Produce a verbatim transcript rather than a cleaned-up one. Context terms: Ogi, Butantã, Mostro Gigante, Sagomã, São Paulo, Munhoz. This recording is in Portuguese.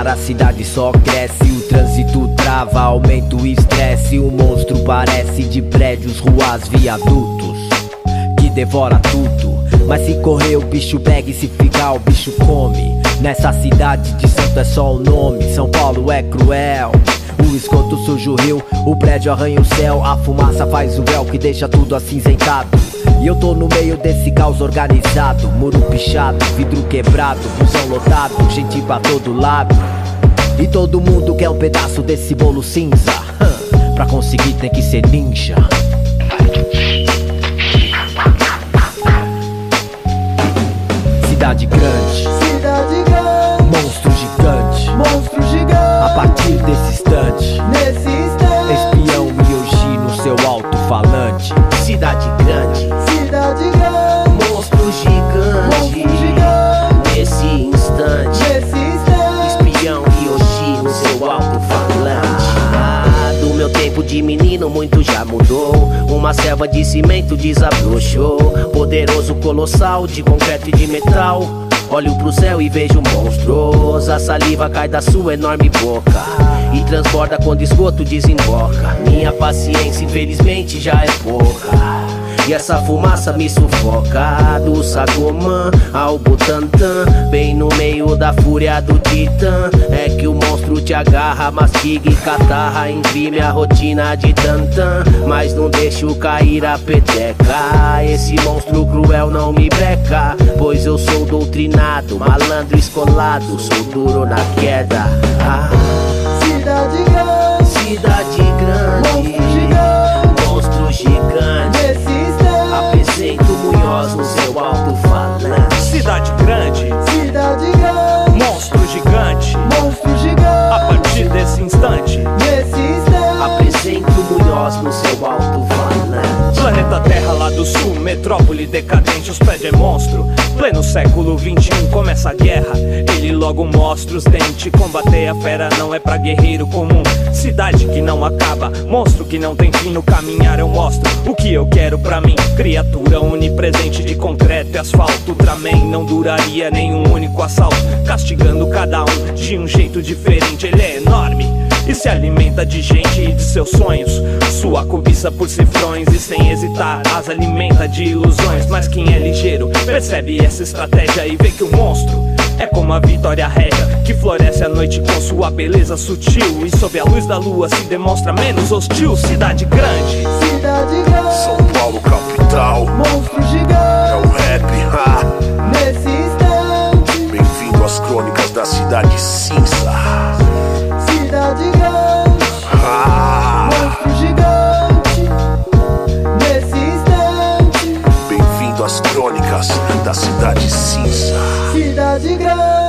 lugar, a cidade só cresce, o trânsito trava, aumenta o estresse. O monstro parece de prédios, ruas, viadutos, que devora tudo. Mas se correr o bicho pega e se ficar o bicho come. Nessa cidade de santo é só o nome, São Paulo é cruel. O esgoto suja o rio, o prédio arranha o céu, a fumaça faz o véu que deixa tudo acinzentado. E eu tô no meio desse caos organizado, muro pichado, vidro quebrado, busão lotado, gente pra todo lado. E todo mundo quer um pedaço desse bolo cinza, pra conseguir tem que ser ninja. Cidade grande, cidade grande, monstro gigante, monstro gigante. A partir desse instante, nesse instante, espião e Yogi no seu alto-falante. Cidade grande, cidade grande, monstro gigante, monstro gigante. Nesse instante, nesse instante, espião e Yogi no seu alto-falante. Ah, do meu tempo de menino muito já mudou. Uma selva de cimento desabrochou, poderoso, colossal, de concreto e de metal. Olho pro céu e vejo monstros, a saliva cai da sua enorme boca e transborda quando esgoto desemboca. Minha paciência infelizmente já é pouca, e essa fumaça me sufoca. Do Sagomã ao Butantã, bem no meio da fúria do Titã, é que o monstro te agarra, mastiga e catarra. Imprime a rotina de tantã, mas não deixo cair a peteca. Esse monstro cruel não me breca, pois eu sou doutrinado, malandro escolado, sou duro na queda. Ah. Cidade grande, cidade grande, monstro gigante, monstro gigante. Apresento Munhoz no seu alto-falante. Cidade grande, cidade grande, monstro gigante, monstro gigante. A partir desse instante, nesse instante, apresento Munhoz no seu alto-falante. Planeta Terra lá do sul, metrópole decadente, os pés de monstro. Pleno século vinte e um começa a guerra, ele logo mostra os dentes. Combater a fera não é pra guerreiro comum. Cidade que não acaba, monstro que não tem fim. No caminhar eu mostro o que eu quero pra mim. Criatura onipresente de concreto e asfalto. Ultraman não duraria nenhum único assalto, castigando cada um de um jeito diferente. Ele é enorme e se alimenta de gente e de seus sonhos. Sua cobiça por cifrões e sem hesitar as alimenta de ilusões. Mas quem é ligeiro percebe essa estratégia e vê que o monstro é como a vitória régia, que floresce à noite com sua beleza sutil e sob a luz da lua se demonstra menos hostil. Cidade grande, cidade grande, São Paulo capital, monstro gigante, é o rap, ha. Nesse instante, bem-vindo às crônicas da cidade cinza. Cidade grande, ah, monstro gigante, nesse instante. Bem-vindo às crônicas da cidade cinza. Cidade grande.